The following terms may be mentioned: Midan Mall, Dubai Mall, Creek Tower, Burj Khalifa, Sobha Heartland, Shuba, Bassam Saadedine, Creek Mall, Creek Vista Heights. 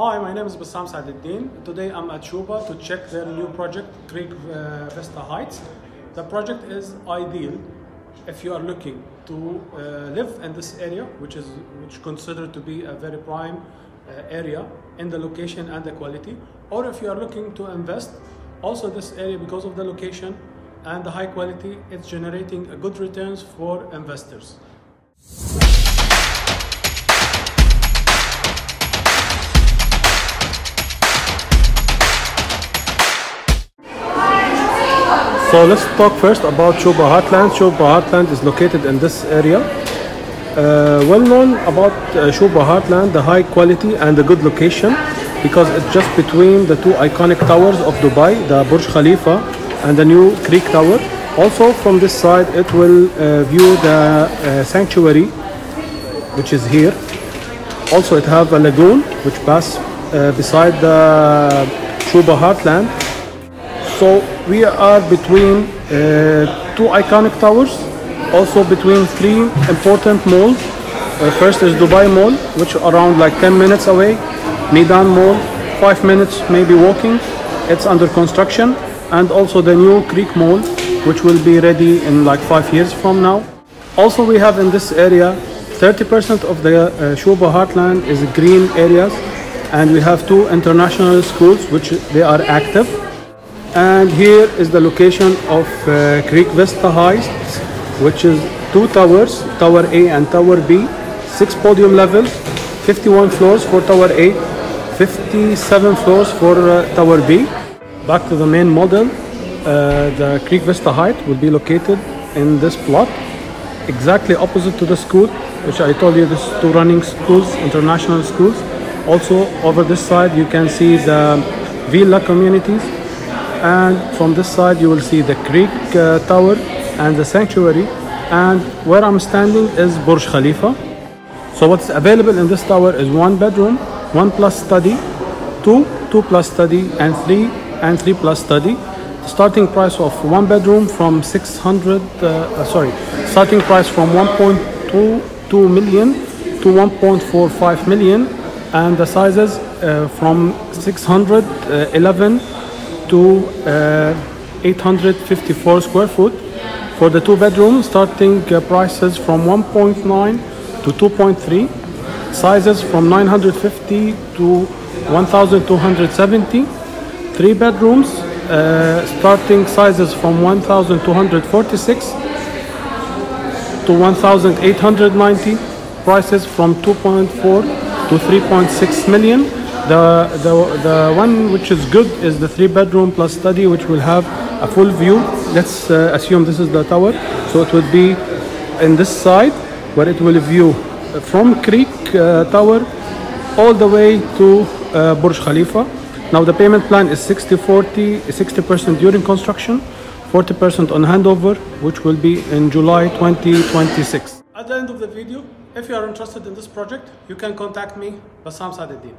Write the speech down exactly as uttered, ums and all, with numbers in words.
Hi, my name is Bassam Saadedine. Today I'm at Shuba to check their new project, Creek uh, Vista Heights. The project is ideal if you are looking to uh, live in this area, which is which considered to be a very prime uh, area in the location and the quality, or if you are looking to invest. Also, this area, because of the location and the high quality, it's generating good returns for investors. So let's talk first about Sobha Heartland. Sobha Heartland is located in this area. Uh, well known about uh, Sobha Heartland, the high quality and the good location, because it's just between the two iconic towers of Dubai, the Burj Khalifa and the new Creek Tower. Also from this side, it will uh, view the uh, sanctuary, which is here. Also it have a lagoon which pass uh, beside the Sobha Heartland. So we are between uh, two iconic towers, also between three important malls. Uh, first is Dubai Mall, which are around like ten minutes away. Midan Mall, five minutes maybe walking, it's under construction, and also the new Creek Mall, which will be ready in like five years from now. Also we have in this area thirty percent of the uh, Sobha Heartland is green areas, and we have two international schools which they are active. And here is the location of uh, Creek Vista Heights, which is two towers, Tower A and Tower B, six podium levels, fifty-one floors for Tower A, fifty-seven floors for uh, Tower B. Back to the main model, uh, the Creek Vista Heights will be located in this plot, exactly opposite to the school, which I told you, this two running schools, international schools. Also over this side you can see the villa communities, and from this side you will see the Creek uh, Tower and the sanctuary, and where I'm standing is Burj Khalifa. So what's available in this tower is one bedroom, one plus study, two, two plus study, and three, and three plus study. The starting price of one bedroom from six hundred, uh, sorry, starting price from one point two two million to one point four five million, and the sizes uh, from six hundred eleven to uh, eight hundred fifty-four square foot. For the two bedroom, starting uh, prices from one point nine to two point three, sizes from nine hundred fifty to one thousand two hundred seventy, three bedrooms, uh, starting sizes from one thousand two hundred forty-six to one thousand eight hundred ninety, prices from two point four to three point six million. The, the, the one which is good is the three bedroom plus study, which will have a full view. Let's uh, assume this is the tower, so it would be in this side, where it will view from Creek uh, Tower all the way to uh, Burj Khalifa. Now the payment plan is sixty forty, sixty percent during construction, forty percent on handover, which will be in July twenty twenty-six. At the end of the video, if you are interested in this project, you can contact me, Bassam Saadedine.